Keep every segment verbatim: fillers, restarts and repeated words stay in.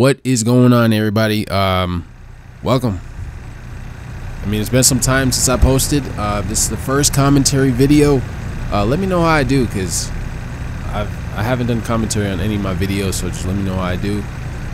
What is going on, everybody? Um welcome. I mean, it's been some time since I posted. Uh this is the first commentary video. Uh let me know how I do, because i've i haven't done commentary on any of my videos, so just let me know how I do.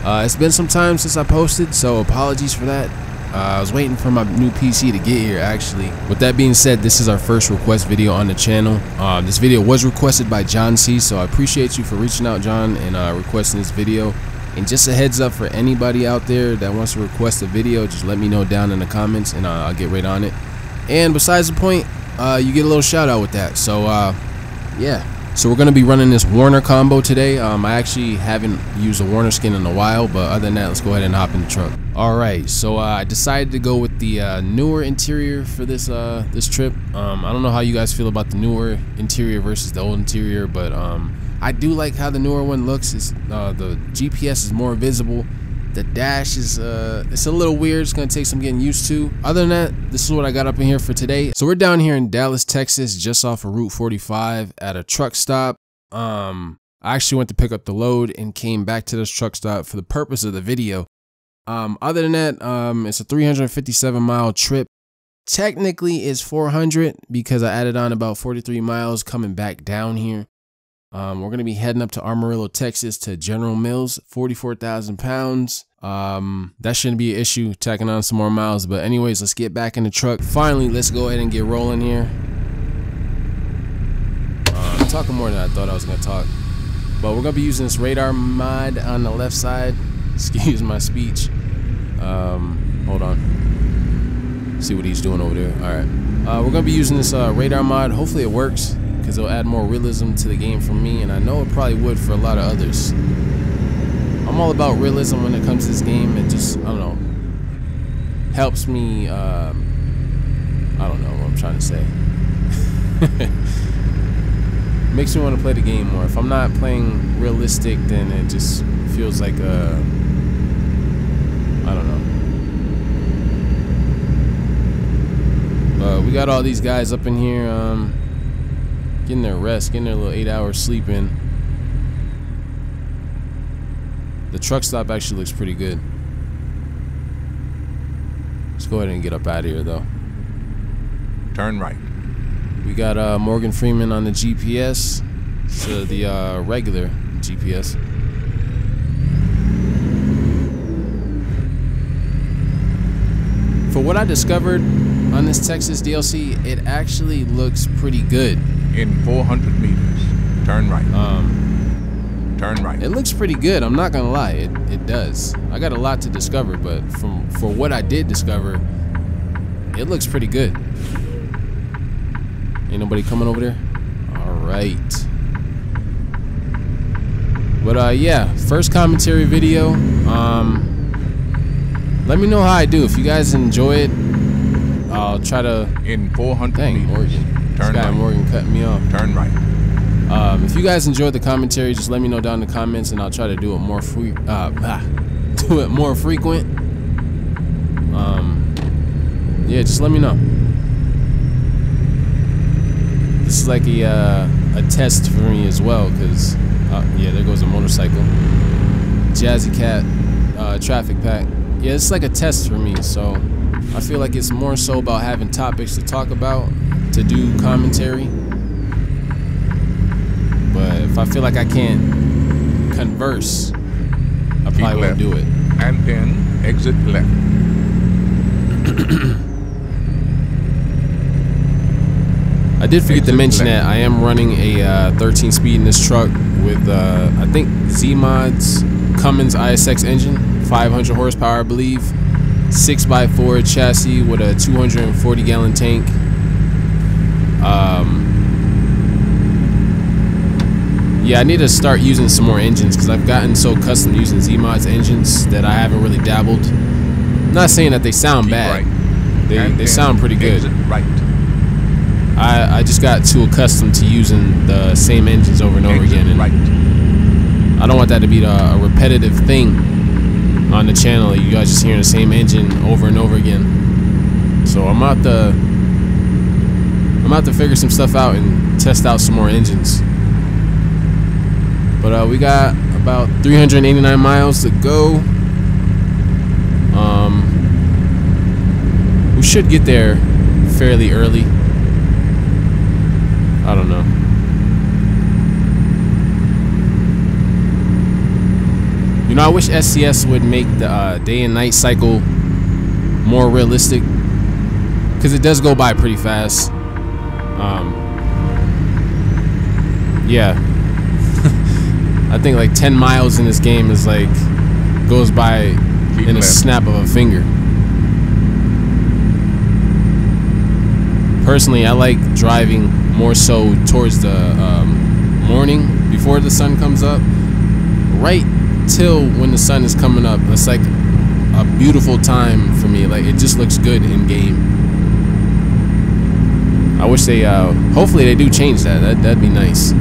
Uh it's been some time since I posted, so apologies for that. uh, I was waiting for my new P C to get here, actually. With that being said, this is our first request video on the channel. Uh, this video was requested by John C, so I appreciate you for reaching out, John, and uh requesting this video. And just a heads up for anybody out there that wants to request a video, just let me know down in the comments and I'll, I'll get right on it. And besides the point, uh, you get a little shout out with that. So uh, yeah, so we're gonna be running this Werner combo today. Um, I actually haven't used a Werner skin in a while, but other than that, let's go ahead and hop in the truck. All right, so uh, I decided to go with the uh, newer interior for this uh, this trip. Um, I don't know how you guys feel about the newer interior versus the old interior, but um, I do like how the newer one looks. It's, uh, the G P S is more visible. The dash is uh, it's a little weird. It's gonna take some getting used to. Other than that, this is what I got up in here for today. So we're down here in Dallas, Texas, just off of Route forty-five at a truck stop. Um, I actually went to pick up the load and came back to this truck stop for the purpose of the video. Um, other than that, um, it's a three hundred fifty-seven mile trip. Technically, it's four hundred because I added on about forty-three miles coming back down here. Um, we're going to be heading up to Amarillo, Texas to General Mills, forty-four thousand pounds. Um, that shouldn't be an issue, tacking on some more miles. But anyways, let's get back in the truck. Finally, let's go ahead and get rolling here. Uh, I'm talking more than I thought I was going to talk. But we're going to be using this radar mod on the left side. Excuse my speech. Um, hold on. See what he's doing over there. All right. Uh, we're going to be using this uh, radar mod. Hopefully it works, because it'll add more realism to the game for me, and I know it probably would for a lot of others. I'm all about realism when it comes to this game. It just, I don't know, helps me, um, I don't know what I'm trying to say. Makes me want to play the game more. If I'm not playing realistic, then it just feels like, uh, I don't know. But we got all these guys up in here, um, getting their rest, getting their little eight hours sleep in. The truck stop actually looks pretty good. Let's go ahead and get up out of here, though. Turn right. We got uh, Morgan Freeman on the G P S, so the uh, regular G P S. For what I discovered on this Texas D L C, it actually looks pretty good. In four hundred meters, turn right. Um, turn right. It looks pretty good. I'm not gonna lie, it it does. I got a lot to discover, but from for what I did discover, it looks pretty good. Ain't nobody coming over there. All right. But uh, yeah, first commentary video. Um, let me know how I do. If you guys enjoy it, I'll try to. In four hundred meters. Turn Scott right. Morgan cut me off. Turn right. Um, if you guys enjoyed the commentary, just let me know down in the comments, and I'll try to do it more free. Uh, ah, do it more frequent. Um, yeah, just let me know. This is like a uh, a test for me as well, because uh, yeah, there goes a motorcycle. Jazzy Cat, uh, traffic pack. Yeah, it's like a test for me, so I feel like it's more so about having topics to talk about, to do commentary. But if I feel like I can't converse, I probably won't do it. And then exit left. I did forget exit to mention left. That I am running a uh, thirteen speed in this truck with uh, I think Z mods Cummins I S X engine, five hundred horsepower I believe, six by four chassis with a two hundred forty gallon tank. Um, yeah, I need to start using some more engines, because I've gotten so accustomed to using Z-Mod's engines that I haven't really dabbled. I'm not saying that they sound Keep bad. Right. They, they sound pretty good. Right. I, I just got too accustomed to using the same engines over and over exit again. And right. I don't want that to be a, a repetitive thing on the channel. You guys just hearing the same engine over and over again. So I'm out the... I'm about to figure some stuff out and test out some more engines. But uh, we got about three hundred eighty-nine miles to go. Um, we should get there fairly early. I don't know. You know, I wish S C S would make the uh, day and night cycle more realistic, because it does go by pretty fast. Um, yeah. I think like ten miles in this game is like, goes by Keep in left. a snap of a finger. Personally, I like driving more so towards the um, morning, before the sun comes up. Right till when the sun is coming up, it's like a beautiful time for me. Like, it just looks good in game. I wish they, uh, hopefully they do change that. that that'd be nice.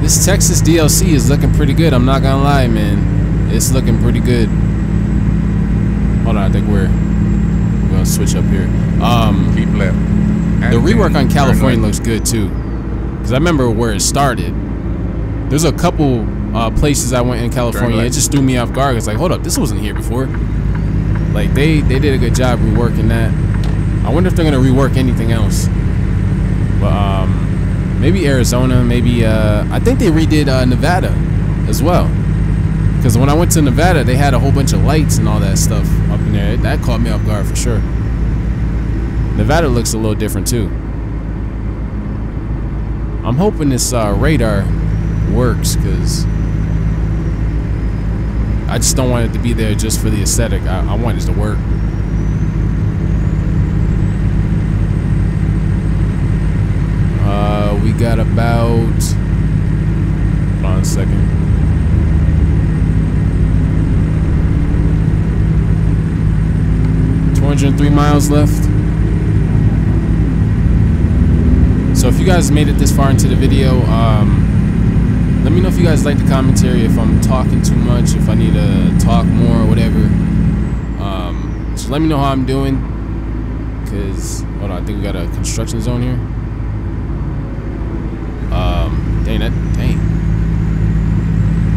This Texas D L C is looking pretty good, I'm not gonna lie, man. It's looking pretty good. Hold on, I think we're, we're gonna switch up here. Um, Keep left. And the rework on California looks good too, because I remember where it started. There's a couple uh, places I went in California, it just threw me off guard. It's like, hold up, this wasn't here before. Like, they, they did a good job reworking that. I wonder if they're gonna rework anything else. But, um... maybe Arizona, maybe, uh, I think they redid uh, Nevada as well. Because when I went to Nevada, they had a whole bunch of lights and all that stuff up in there. That caught me off guard for sure. Nevada looks a little different too. I'm hoping this uh, radar works, because I just don't want it to be there just for the aesthetic. I, I want it to work. Uh, we got about, hold on a second. two hundred three miles left. So if you guys made it this far into the video, um, let me know if you guys like the commentary, if I'm talking too much, if I need to talk more or whatever. Um, just let me know how I'm doing, because, hold on, I think we got a construction zone here. Um, dang, that, dang,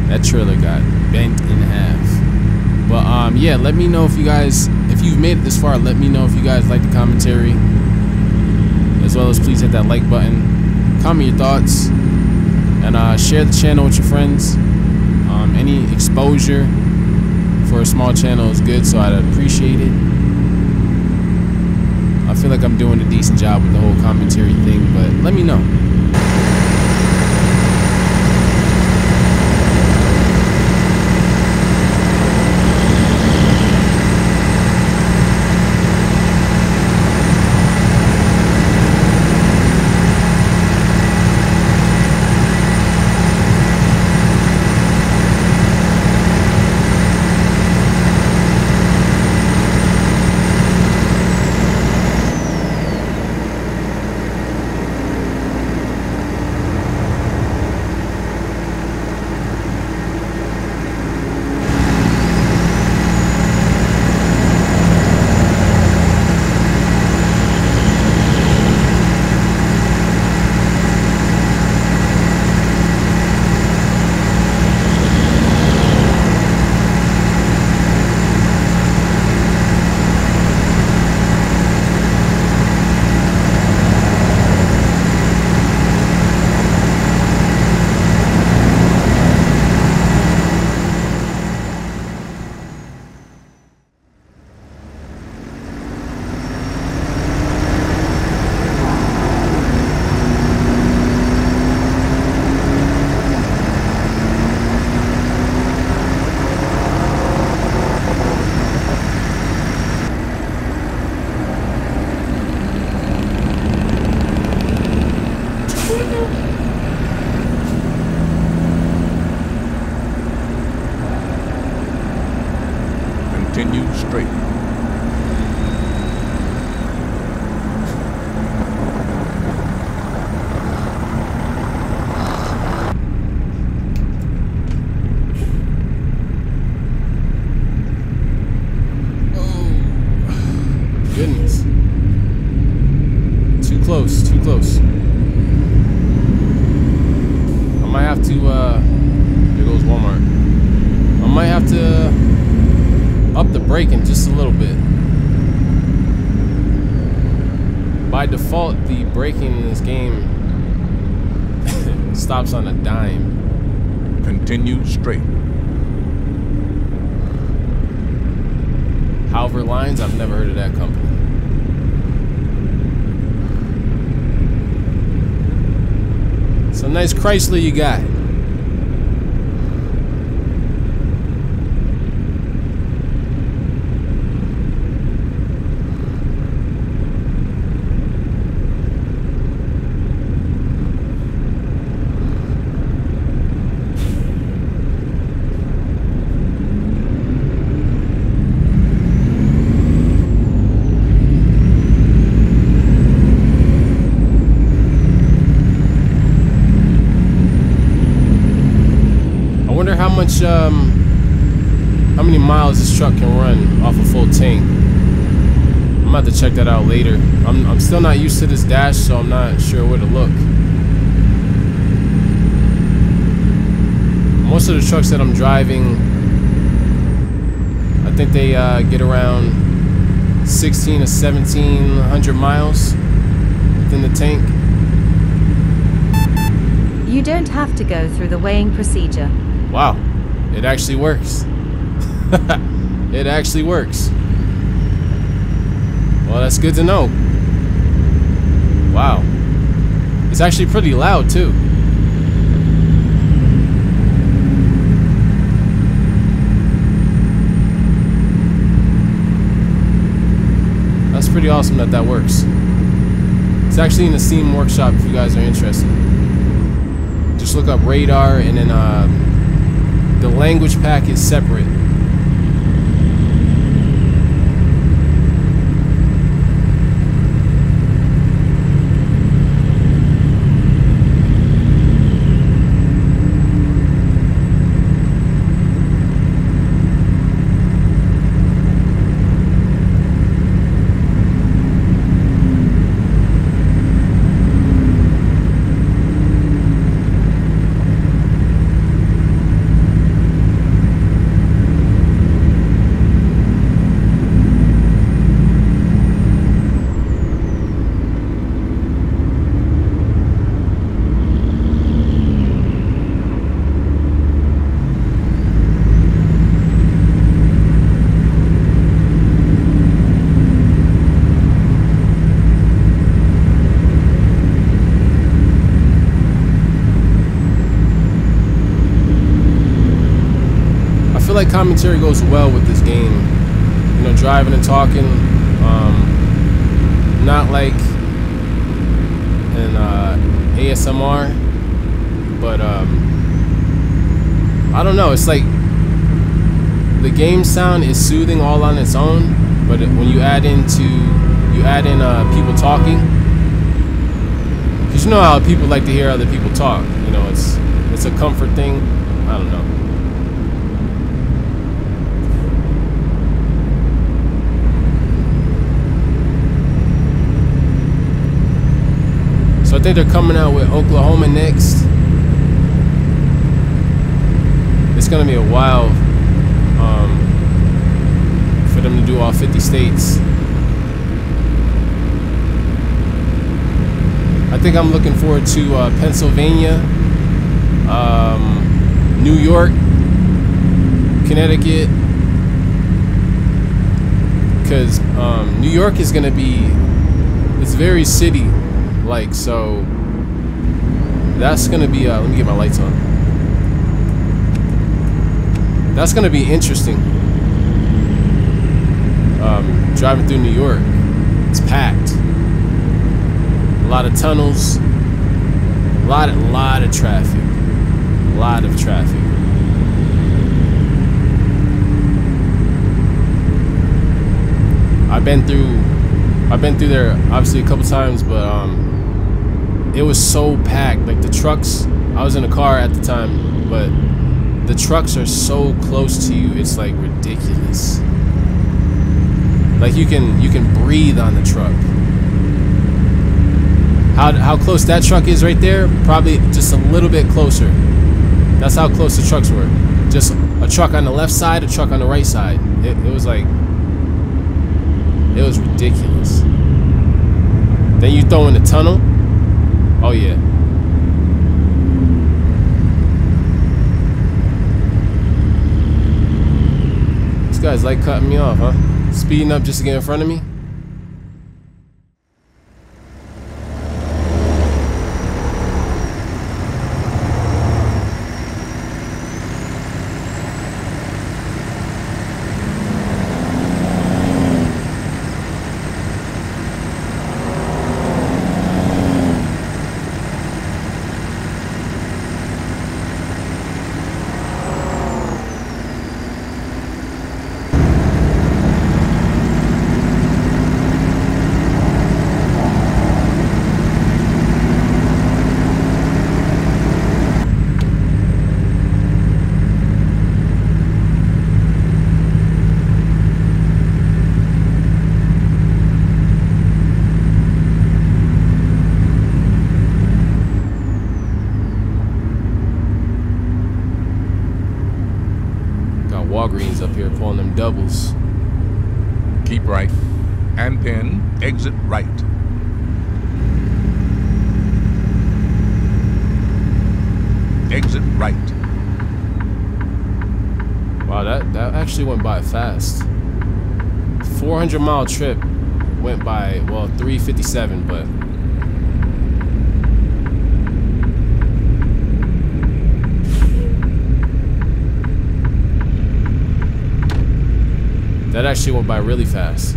that trailer got bent in half. But, um, yeah, let me know if you guys, if you've made it this far, let me know if you guys like the commentary, as well as please hit that like button, comment your thoughts, and, uh, share the channel with your friends. Um, any exposure for a small channel is good, so I'd appreciate it. I feel like I'm doing a decent job with the whole commentary thing, but let me know. close, too close. I might have to, uh, there goes Walmart. I might have to up the braking just a little bit. By default, the braking in this game stops on a dime. Continue straight. Halver Lines, I've never heard of that company. It's a nice Chrysler you got. Um, how many miles this truck can run off a full tank? I'm about to check that out later. I'm, I'm still not used to this dash, so I'm not sure where to look. Most of the trucks that I'm driving, I think they uh, get around sixteen to seventeen hundred miles within the tank. You don't have to go through the weighing procedure. Wow. It actually works. It actually works. Well, that's good to know. Wow. It's actually pretty loud, too. That's pretty awesome that that works. It's actually in the Steam Workshop if you guys are interested. Just look up radar and then... Uh, the language pack is separate. Commentary goes well with this game, you know, driving and talking, um, not like an uh, A S M R, but um, I don't know, it's like the game sound is soothing all on its own, but when you add into, you add in uh, people talking, because you know how people like to hear other people talk, you know, it's, it's a comfort thing, I don't know. So I think they're coming out with Oklahoma next. It's gonna be a while um, for them to do all fifty states. I think I'm looking forward to uh, Pennsylvania, um, New York, Connecticut, because um, New York is gonna be, it's very city. Like, so that's gonna be uh, let me get my lights on. That's gonna be interesting. Um, driving through New York, it's packed. A lot of tunnels, a lot, a lot of traffic, a lot of traffic. I've been through, I've been through there obviously a couple times, but um. It was so packed, like the trucks, I was in a car at the time, but the trucks are so close to you, it's like ridiculous. Like you can you can breathe on the truck. How, how close that truck is right there? Probably just a little bit closer. That's how close the trucks were. Just a truck on the left side, a truck on the right side. It, it was like, it was ridiculous. Then you throw in the tunnel. Oh yeah. These guys like cutting me off, huh? Speeding up just to get in front of me? Doubles. Keep right. And pin. Exit right. Exit right. Wow, that, that actually went by fast. four hundred mile trip went by, well, three fifty-seven, but... that actually went by really fast.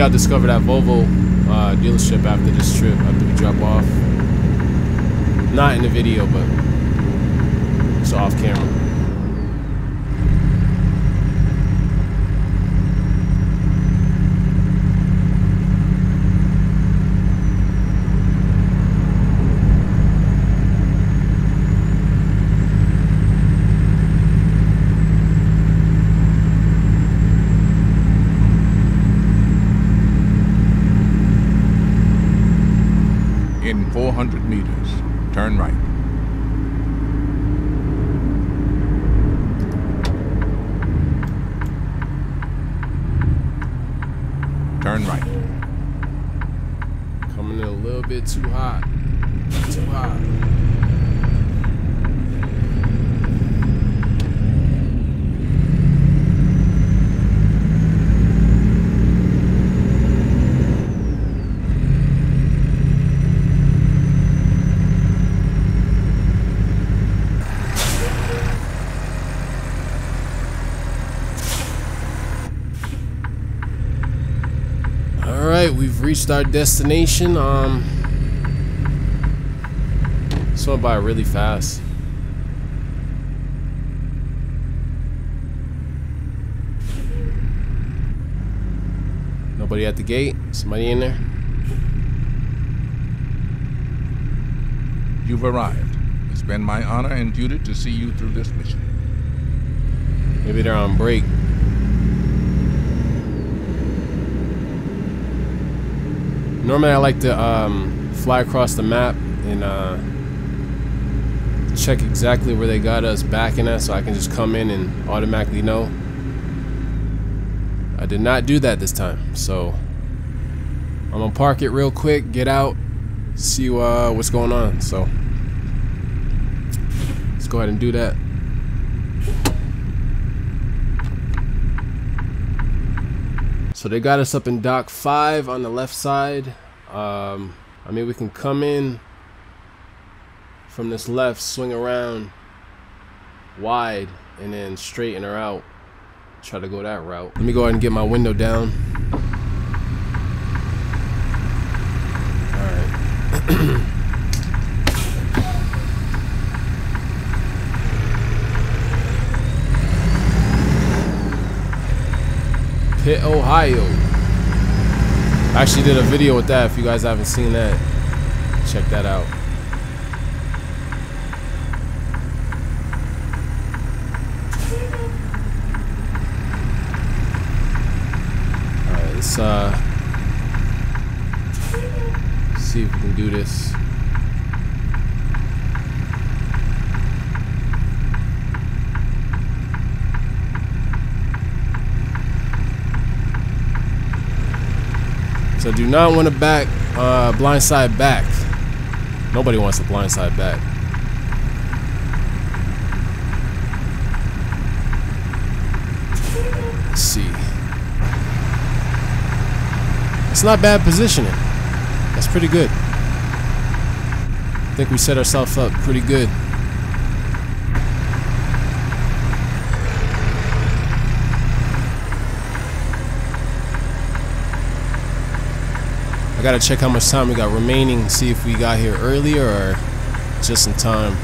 I'll discover that Volvo uh, dealership after this trip, after we drop off. Not in the video, but it's off camera. four hundred meters. Turn right. Turn right. Coming in a little bit too hot. Too hot. We've reached our destination. Um, this went by really fast. Nobody at the gate? Somebody in there? You've arrived. It's been my honor and duty to see you through this mission. Maybe they're on break. Normally I like to um, fly across the map and uh, check exactly where they got us backing at, so I can just come in and automatically know. I did not do that this time, so I'm gonna park it real quick, get out, see uh, what's going on. So let's go ahead and do that. So they got us up in dock five on the left side. Um, I mean, we can come in from this left, swing around wide, and then straighten her out. Try to go that route. Let me go ahead and get my window down. All right. Hit Ohio. I actually did a video with that. If you guys haven't seen that, check that out. All right, let's uh, see if we can do this. So do not want to back, uh, blindside back. Nobody wants to blindside back. Let's see. It's not bad positioning. That's pretty good. I think we set ourselves up pretty good. I gotta check how much time we got remaining, see if we got here earlier or just in time.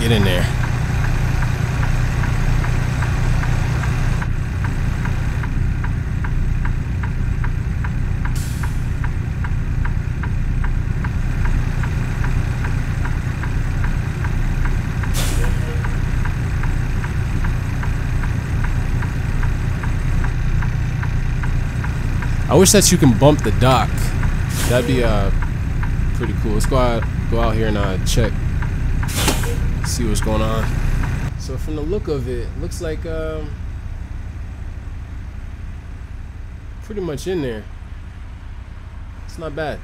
Get in there. I wish that you can bump the dock. That'd be uh, pretty cool. Let's go out, go out here and uh, check, see what's going on. So from the look of it, looks like um, pretty much in there. It's not bad.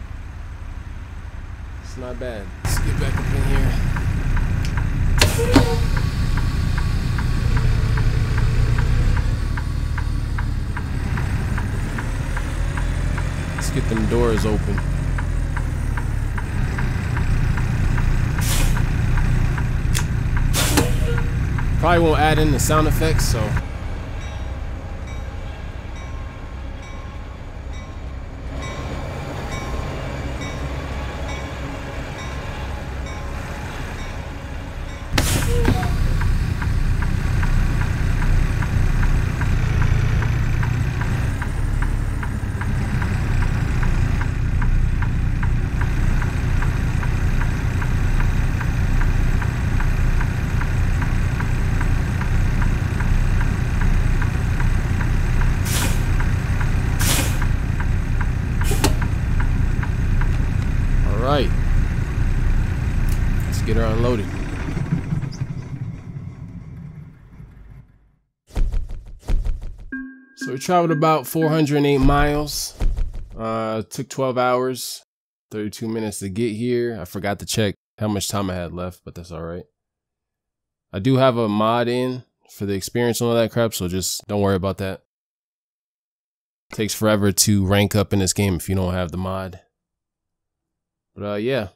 It's not bad. Let's get back up in here. Get them doors open. Probably won't add in the sound effects, so. Traveled about four hundred eight miles, uh, took twelve hours, thirty-two minutes to get here. I forgot to check how much time I had left, but that's all right. I do have a mod in for the experience and all that crap, so just don't worry about that. It takes forever to rank up in this game if you don't have the mod. But uh, yeah,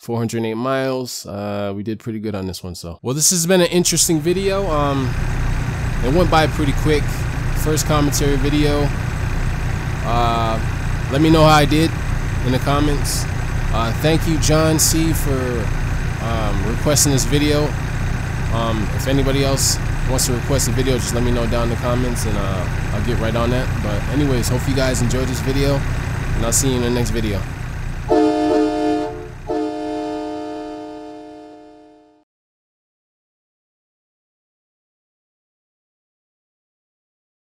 four hundred eight miles. Uh, we did pretty good on this one, so. Well, this has been an interesting video. Um, it went by pretty quick. First commentary video. Uh, let me know how I did in the comments. Uh, thank you, John C, for um, requesting this video. Um, if anybody else wants to request a video, just let me know down in the comments, and uh, I'll get right on that. But anyways, hope you guys enjoyed this video, and I'll see you in the next video.